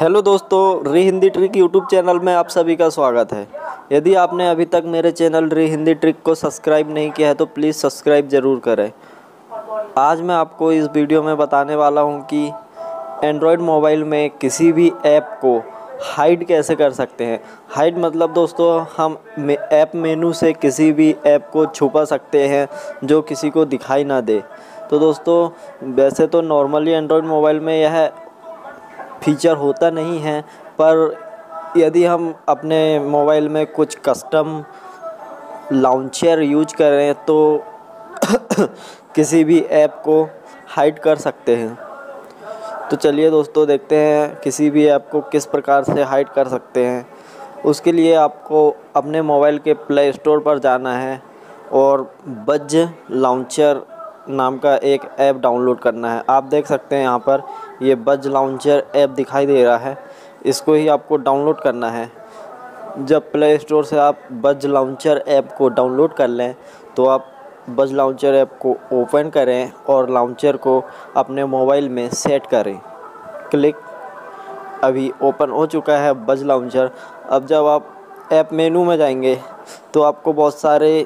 Hello दोस्तों, री Hindi trick YouTube channel में आप सभी का स्वागत है। यदि आपने अभी तक मेरे चैनल री हिंदी ट्रिक को सब्सक्राइब नहीं किया है तो प्लीज़ सब्सक्राइब ज़रूर करें। आज मैं आपको इस वीडियो में बताने वाला हूं कि एंड्रॉयड मोबाइल में किसी भी ऐप को हाइड कैसे कर सकते हैं। हाइड मतलब दोस्तों, हम ऐप मेनू से किसी भी ऐप को छुपा सकते हैं जो किसी को दिखाई ना दे। तो दोस्तों, वैसे तो नॉर्मली एंड्रॉयड मोबाइल में यह फीचर होता नहीं है, पर यदि हम अपने मोबाइल में कुछ कस्टम लॉन्चर यूज करें तो किसी भी ऐप को हाइड कर सकते हैं। तो चलिए दोस्तों, देखते हैं किसी भी ऐप को किस प्रकार से हाइड कर सकते हैं। उसके लिए आपको अपने मोबाइल के प्ले स्टोर पर जाना है और बज लॉन्चर नाम का एक ऐप डाउनलोड करना है। आप देख सकते हैं यहाँ पर ये बज लॉन्चर ऐप दिखाई दे रहा है, इसको ही आपको डाउनलोड करना है। जब प्ले स्टोर से आप बज लॉन्चर ऐप को डाउनलोड कर लें तो आप बज लॉन्चर ऐप को ओपन करें और लॉन्चर को अपने मोबाइल में सेट करें। क्लिक, अभी ओपन हो चुका है बज लॉन्चर। अब जब आप ऐप मेनू में जाएंगे तो आपको बहुत सारे,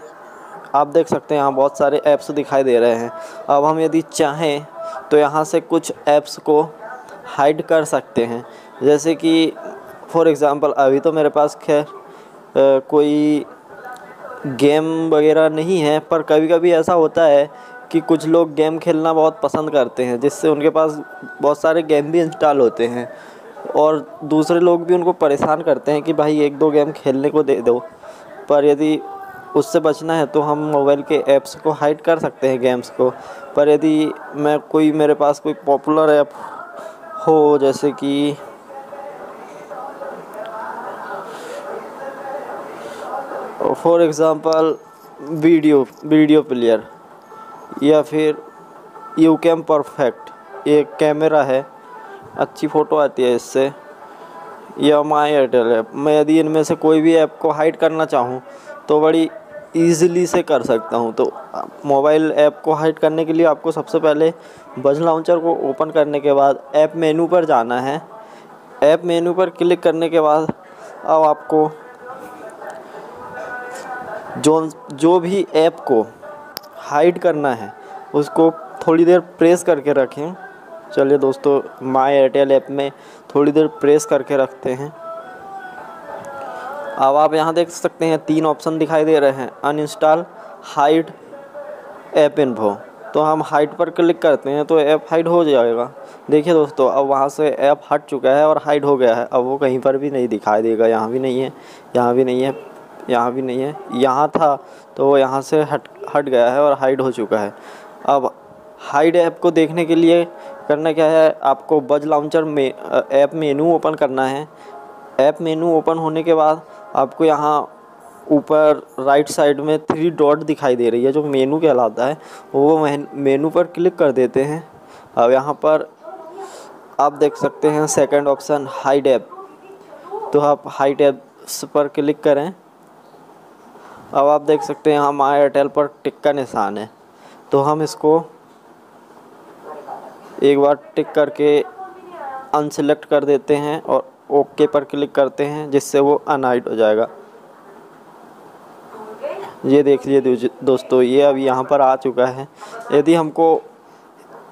आप देख सकते हैं यहाँ बहुत सारे ऐप्स दिखाई दे रहे हैं। अब हम यदि चाहें तो यहाँ से कुछ ऐप्स को हाइड कर सकते हैं, जैसे कि फॉर एग्ज़ाम्पल अभी तो मेरे पास खैर कोई गेम वगैरह नहीं है, पर कभी कभी ऐसा होता है कि कुछ लोग गेम खेलना बहुत पसंद करते हैं, जिससे उनके पास बहुत सारे गेम भी इंस्टॉल होते हैं और दूसरे लोग भी उनको परेशान करते हैं कि भाई एक दो गेम खेलने को दे दो। पर यदि उससे बचना है तो हम मोबाइल के ऐप्स को हाइड कर सकते हैं, गेम्स को। पर यदि मैं कोई, मेरे पास कोई पॉपुलर ऐप हो, जैसे कि फॉर एग्ज़ाम्पल वीडियो प्लेयर या फिर यू कैम परफेक्ट, ये कैमरा है, अच्छी फ़ोटो आती है इससे, या माई एयरटेल ऐप, मैं यदि इनमें से कोई भी ऐप को हाइड करना चाहूँ तो बड़ी ईज़िली से कर सकता हूं। तो मोबाइल ऐप को हाइड करने के लिए आपको सबसे पहले बज लॉन्चर को ओपन करने के बाद ऐप मेनू पर जाना है। ऐप मेनू पर क्लिक करने के बाद अब आपको जो भी ऐप को हाइड करना है उसको थोड़ी देर प्रेस करके रखें। चलिए दोस्तों, माय एयरटेल ऐप में थोड़ी देर प्रेस करके रखते हैं। अब आप यहाँ देख सकते हैं तीन ऑप्शन दिखाई दे रहे हैं, अनइंस्टॉल, हाइड, ऐप इन्फो। तो हम हाइड पर क्लिक करते हैं तो ऐप हाइड हो जाएगा। देखिए दोस्तों, अब वहाँ से ऐप हट चुका है और हाइड हो गया है। अब वो कहीं पर भी नहीं दिखाई देगा, यहाँ भी नहीं है, यहाँ भी नहीं है, यहाँ भी नहीं है, यहाँ था तो वो यहाँ से हट गया है और हाइड हो चुका है। अब हाइड ऐप को देखने के लिए करना क्या है, आपको बज लॉन्चर में ऐप मेनू ओपन करना है। ऐप मेनू ओपन होने के बाद आपको यहाँ ऊपर राइट साइड में थ्री डॉट दिखाई दे रही है जो मेनू कहलाता है, वो मेनू पर क्लिक कर देते हैं। अब यहाँ पर आप देख सकते हैं सेकंड ऑप्शन हाइड ऐप, तो आप हाइड ऐप्स पर क्लिक करें। अब आप देख सकते हैं यहाँ माय एयरटेल पर टिक का निशान है, तो हम इसको एक बार टिक करके अनसेलेक्ट कर देते हैं और ओके पर क्लिक करते हैं, जिससे वो अनहाइड हो जाएगा। ये देख लीजिए दोस्तों, ये अब यहाँ पर आ चुका है। यदि हमको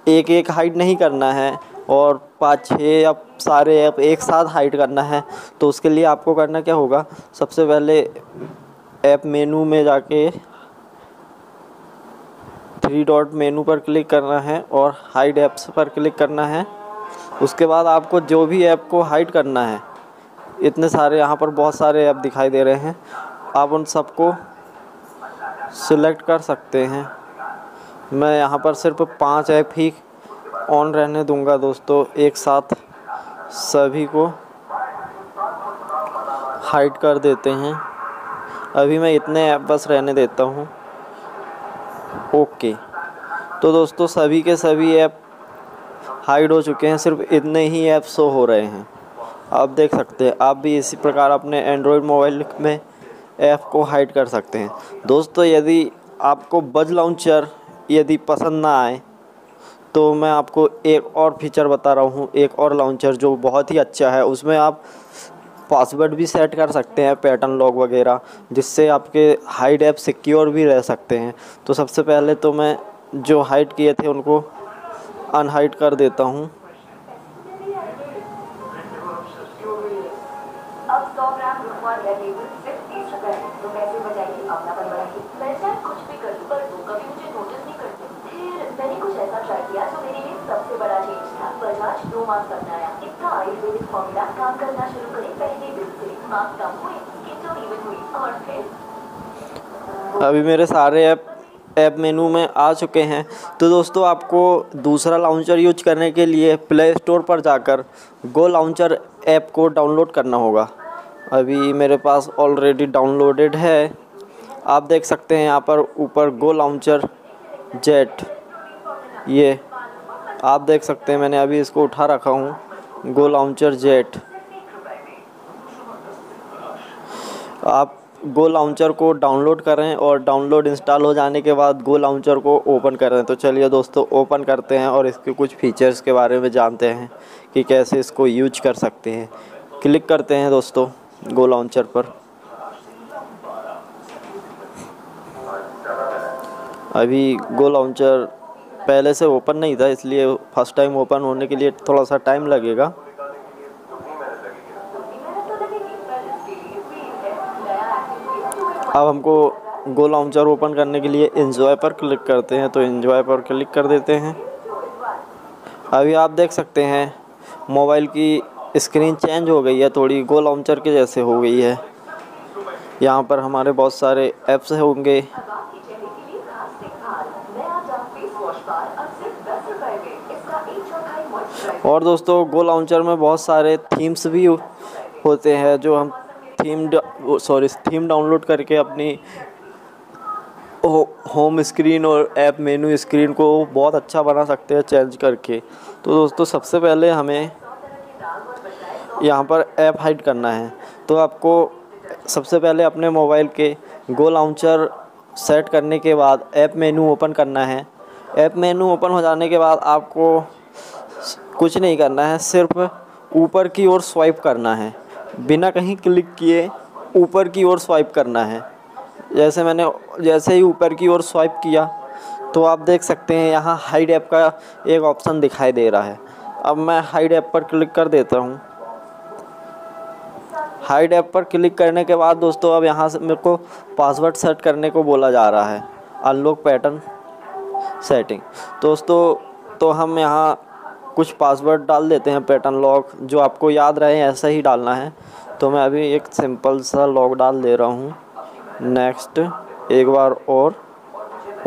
एक एक हाइड नहीं करना है और 5-6 या सारे ऐप एक साथ हाइड करना है तो उसके लिए आपको करना क्या होगा, सबसे पहले ऐप मेनू में जाके थ्री डॉट मेनू पर क्लिक करना है और हाइड ऐप्स पर क्लिक करना है। उसके बाद आपको जो भी ऐप को हाइड करना है, इतने सारे यहाँ पर बहुत सारे ऐप दिखाई दे रहे हैं, आप उन सबको सिलेक्ट कर सकते हैं। मैं यहाँ पर सिर्फ 5 ऐप ही ऑन रहने दूंगा दोस्तों, एक साथ सभी को हाइड कर देते हैं। अभी मैं इतने ऐप बस रहने देता हूँ। ओके, तो दोस्तों सभी के सभी ऐप हाइड हो चुके हैं, सिर्फ इतने ही ऐप शो हो रहे हैं। आप देख सकते हैं, आप भी इसी प्रकार अपने एंड्रॉयड मोबाइल में ऐप को हाइड कर सकते हैं। दोस्तों, यदि आपको बज लॉन्चर यदि पसंद ना आए तो मैं आपको एक और फीचर बता रहा हूँ, एक और लॉन्चर जो बहुत ही अच्छा है। उसमें आप पासवर्ड भी सेट कर सकते हैं, पैटर्न लॉक वगैरह, जिससे आपके हाइड ऐप सिक्योर भी रह सकते हैं। तो सबसे पहले तो मैं जो हाइड किए थे उनको अनहाइड कर देता हूँ। अभी मेरे सारे ऐप मेनू में आ चुके हैं। तो दोस्तों, आपको दूसरा लॉन्चर यूज करने के लिए प्ले स्टोर पर जाकर गो लॉन्चर ऐप को डाउनलोड करना होगा। अभी मेरे पास ऑलरेडी डाउनलोडेड है, आप देख सकते हैं यहाँ पर ऊपर गो लॉन्चर जेट, ये आप देख सकते हैं, मैंने अभी इसको उठा रखा हूँ, गो लॉन्चर जेट। आप गो लॉन्चर को डाउनलोड करें और डाउनलोड इंस्टॉल हो जाने के बाद गो लॉन्चर को ओपन करें। तो चलिए दोस्तों, ओपन करते हैं और इसके कुछ फीचर्स के बारे में जानते हैं कि कैसे इसको यूज कर सकते हैं। क्लिक करते हैं दोस्तों गो लॉन्चर पर। अभी गो लॉन्चर पहले से ओपन नहीं था, इसलिए फर्स्ट टाइम ओपन होने के लिए थोड़ा सा टाइम लगेगा। अब हमको गो लॉन्चर ओपन करने के लिए एन्जॉय पर क्लिक करते हैं, तो एन्जॉय पर क्लिक कर देते हैं। अभी आप देख सकते हैं मोबाइल की स्क्रीन चेंज हो गई है, थोड़ी गो लॉन्चर के जैसे हो गई है। यहाँ पर हमारे बहुत सारे ऐप्स होंगे। और दोस्तों, गो लॉन्चर में बहुत सारे थीम्स भी होते हैं, जो हम थीम डाउनलोड करके अपनी होम स्क्रीन और ऐप मेनू स्क्रीन को बहुत अच्छा बना सकते हैं चेंज करके। तो दोस्तों, सबसे पहले हमें यहाँ पर ऐप हाइड करना है। तो आपको सबसे पहले अपने मोबाइल के गो लॉन्चर सेट करने के बाद ऐप मेनू ओपन करना है। ऐप मेनू ओपन हो जाने के बाद आपको कुछ नहीं करना है, सिर्फ ऊपर की ओर स्वाइप करना है, बिना कहीं क्लिक किए ऊपर की ओर स्वाइप करना है। जैसे ही ऊपर की ओर स्वाइप किया तो आप देख सकते हैं यहाँ हाइड ऐप का एक ऑप्शन दिखाई दे रहा है। अब मैं हाइड ऐप पर क्लिक कर देता हूँ। हाइड ऐप पर क्लिक करने के बाद दोस्तों, अब यहाँ से मेरे को पासवर्ड सेट करने को बोला जा रहा है, अनलॉक पैटर्न सेटिंग। दोस्तों, तो हम यहाँ कुछ पासवर्ड डाल देते हैं, पैटर्न लॉक, जो आपको याद रहे ऐसा ही डालना है। तो मैं अभी एक सिंपल सा लॉक डाल दे रहा हूँ, नेक्स्ट, एक बार और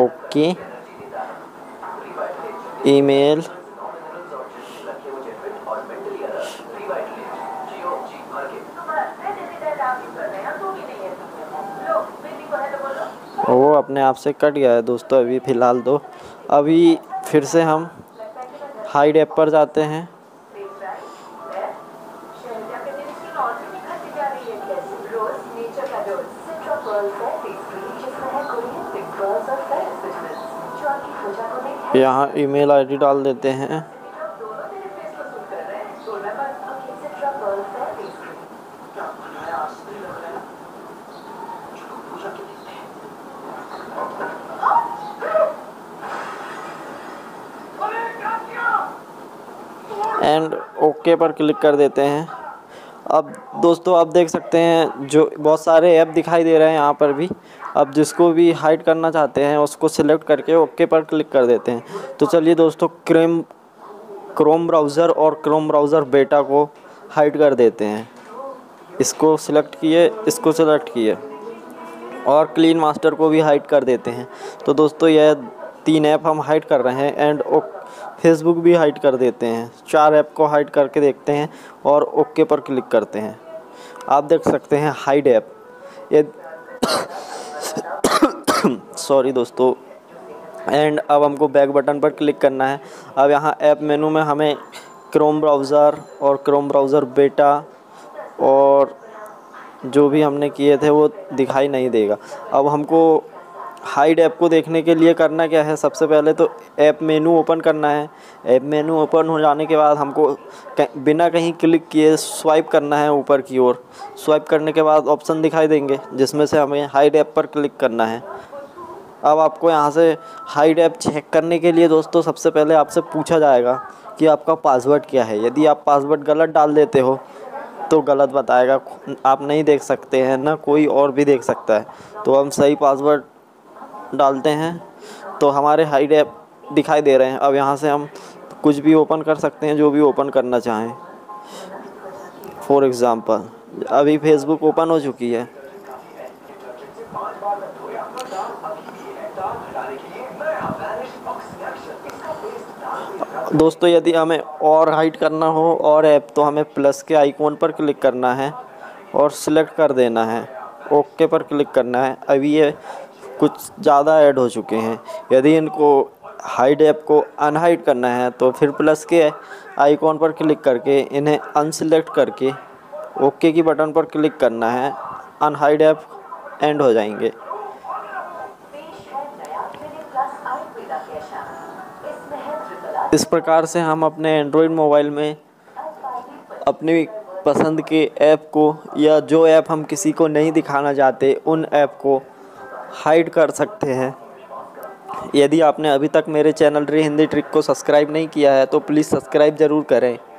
ओके, ईमेल, वो अपने आप से कट गया है दोस्तों, अभी फ़िलहाल दो। अभी फिर से हम हाइड ऐप पर जाते हैं। यहाँ ईमेल आईडी डाल देते हैं। एंड ओके पर क्लिक कर देते हैं। अब दोस्तों, आप देख सकते हैं जो बहुत सारे ऐप दिखाई दे रहे हैं यहाँ पर भी। अब जिसको भी हाइड करना चाहते हैं उसको सिलेक्ट करके ओके पर क्लिक कर देते हैं। तो चलिए दोस्तों, क्रोम ब्राउज़र और क्रोम ब्राउज़र बेटा को हाइड कर देते हैं। इसको सिलेक्ट किए, इसको सिलेक्ट किए, और क्लीन मास्टर को भी हाइड कर देते हैं। तो दोस्तों, यह 3 ऐप हम हाइड कर रहे हैं। एंड फेसबुक भी हाइड कर देते हैं। 4 ऐप को हाइड करके देखते हैं और ओके पर क्लिक करते हैं। आप देख सकते हैं हाइड ऐप, ये सॉरी दोस्तों। एंड अब हमको बैक बटन पर क्लिक करना है। अब यहाँ ऐप मेनू में हमें क्रोम ब्राउज़र और क्रोम ब्राउज़र बेटा और जो भी हमने किए थे वो दिखाई नहीं देगा। अब हमको हाइड ऐप को देखने के लिए करना क्या है, सबसे पहले तो ऐप मेनू ओपन करना है। ऐप मेनू ओपन हो जाने के बाद हमको बिना कहीं क्लिक किए स्वाइप करना है ऊपर की ओर। स्वाइप करने के बाद ऑप्शन दिखाई देंगे जिसमें से हमें हाइड ऐप पर क्लिक करना है। अब आपको यहाँ से हाइड ऐप चेक करने के लिए दोस्तों सबसे पहले आपसे पूछा जाएगा कि आपका पासवर्ड क्या है। यदि आप पासवर्ड गलत डाल देते हो तो गलत बताएगा, आप नहीं देख सकते हैं ना कोई और भी देख सकता है। तो हम सही पासवर्ड डालते हैं तो हमारे हाइड ऐप दिखाई दे रहे हैं। अब यहाँ से हम कुछ भी ओपन कर सकते हैं जो भी ओपन करना चाहें। फॉर एग्ज़ाम्पल अभी फेसबुक ओपन हो चुकी है। दोस्तों यदि हमें और हाइड करना हो और ऐप तो हमें प्लस के आइकॉन पर क्लिक करना है और सिलेक्ट कर देना है, ओके पर क्लिक करना है। अभी ये कुछ ज़्यादा ऐड हो चुके हैं। यदि इनको हाइड ऐप को अनहाइड करना है तो फिर प्लस के आइकॉन पर क्लिक करके इन्हें अनसिलेक्ट करके ओके की बटन पर क्लिक करना है। अनहाइड ऐप एंड हो जाएंगे। इस प्रकार से हम अपने एंड्रॉयड मोबाइल में अपनी पसंद के ऐप को या जो ऐप हम किसी को नहीं दिखाना चाहते उन ऐप को हाइड कर सकते हैं। यदि आपने अभी तक मेरे चैनल री हिंदी ट्रिक को सब्सक्राइब नहीं किया है तो प्लीज़ सब्सक्राइब ज़रूर करें।